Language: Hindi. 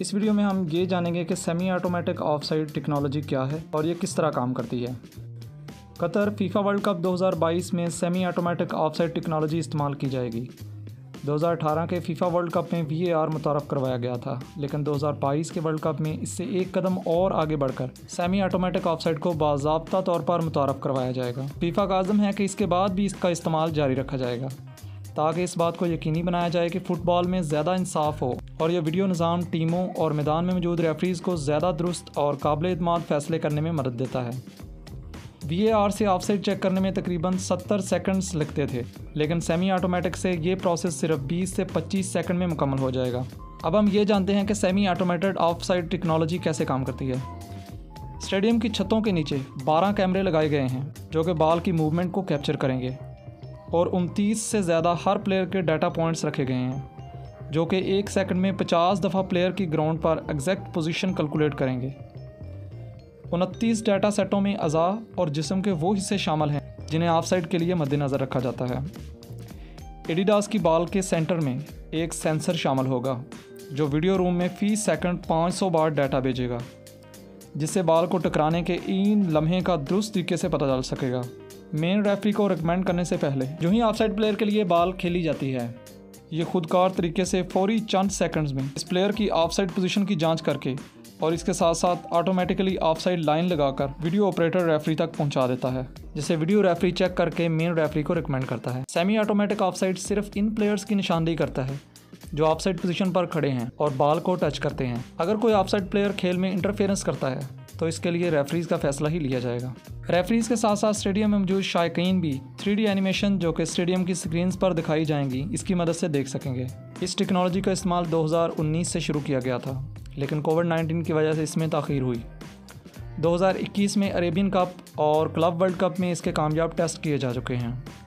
इस वीडियो में हम ये जानेंगे कि सेमी ऑटोमेटिक ऑफसाइड टेक्नोलॉजी क्या है और ये किस तरह काम करती है। कतर फीफा वर्ल्ड कप 2022 में सेमी ऑटोमेटिक ऑफसाइड टेक्नोलॉजी इस्तेमाल की जाएगी। 2018 के फीफा वर्ल्ड कप में VAR मुतारफ़ करवाया गया था, लेकिन 2022 के वर्ल्ड कप में इससे एक कदम और आगे बढ़कर सेमी ऑटोमेटिक ऑफसाइड को बाज़ाब्ता तौर पर मुतारफ़ करवाया जाएगा। फीफा का आज़म है कि इसके बाद भी इसका इस्तेमाल जारी रखा जाएगा ताकि इस बात को यकीनी बनाया जाए कि फ़ुटबॉल में ज़्यादा इंसाफ हो और यह वीडियो निज़ाम टीमों और मैदान में मौजूद रेफरीज़ को ज़्यादा दुरुस्त और काबिल-ए-इत्मीनान फैसले करने में मदद देता है। VAR से ऑफसाइड चेक करने में तकरीबन 70 सेकंड्स लगते थे, लेकिन सेमी ऑटोमेटिक से ये प्रोसेस सिर्फ 20 से 25 सेकंड में मुकम्मल हो जाएगा। अब हम ये जानते हैं कि सेमी ऑटोमेटेड ऑफसाइड टेक्नोलॉजी कैसे काम करती है। स्टेडियम की छतों के नीचे 12 कैमरे लगाए गए हैं जो कि बॉल की मूवमेंट को कैप्चर करेंगे और 29 से ज़्यादा हर प्लेयर के डाटा पॉइंट्स रखे गए हैं जो कि एक सेकंड में 50 दफ़ा प्लेयर की ग्राउंड पर एग्जैक्ट पोजीशन कैलकुलेट करेंगे। 29 डाटा सेटों में अज़ा और जिस्म के वो हिस्से शामिल हैं जिन्हें ऑफसाइड के लिए मद्देनज़र रखा जाता है। एडिडास की बॉल के सेंटर में एक सेंसर शामिल होगा जो वीडियो रूम में फी सेकंड 500 बार डाटा भेजेगा, जिससे बॉल को टकराने के इन लम्हे का दुरुस्त तरीके से पता चल सकेगा। मेन रेफरी को रिकमेंड करने से पहले जो ही ऑफसाइड प्लेयर के लिए बॉल खेली जाती है, ये खुदकार तरीके से फौरी चंद सेकंड्स में इस प्लेयर की ऑफसाइड पोजीशन की जांच करके और इसके साथ साथ ऑटोमेटिकली ऑफसाइड लाइन लगाकर वीडियो ऑपरेटर रेफरी तक पहुंचा देता है, जिसे वीडियो रेफरी चेक करके मेन रेफरी को रिकमेंड करता है। सेमी ऑटोमेटिक ऑफसाइड सिर्फ इन प्लेयर्स की निशानदेही करता है जो ऑफसाइड पोजीशन पर खड़े हैं और बॉल को टच करते हैं। अगर कोई ऑफसाइड प्लेयर खेल में इंटरफेरेंस करता है तो इसके लिए रेफरीज़ का फैसला ही लिया जाएगा। रेफरीज़ के साथ साथ स्टेडियम में मौजूद शायकीन भी 3D एनिमेशन जो कि स्टेडियम की स्क्रीन्स पर दिखाई जाएंगी, इसकी मदद से देख सकेंगे। इस टेक्नोलॉजी का इस्तेमाल 2019 से शुरू किया गया था, लेकिन कोविड-19 की वजह से इसमें ताख़ीर हुई। 2021 में अरेबियन कप और क्लब वर्ल्ड कप में इसके कामयाब टेस्ट किए जा चुके हैं।